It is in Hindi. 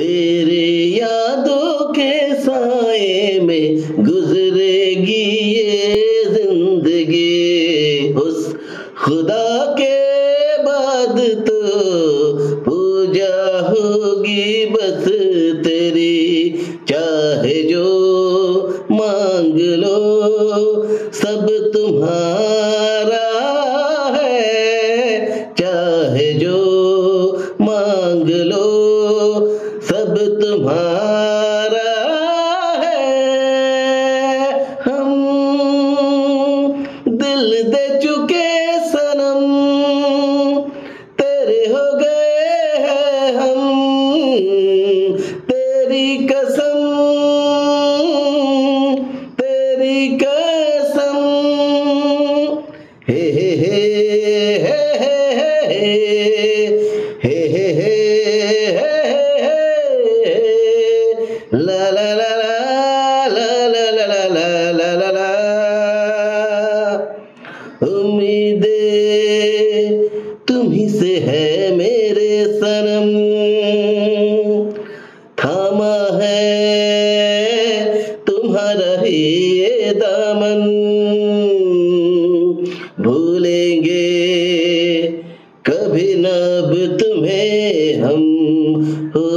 तेरे यादों के साए में गुजरेगी ये जिंदगी। उस खुदा के बाद तो पूजा होगी बस तेरी, चाहे जो मांग लो सब तुम्हारा है, चाहे जो मांग लो सब तुम्हारा है। हम दिल दे चुके सनम तेरे हो गए हैं हम, तेरी कसम तुम्ही से है मेरे सनम, थामा है तुम्हारा ही ये दामन। भूलेंगे कभी ना अब तुम्हें हम।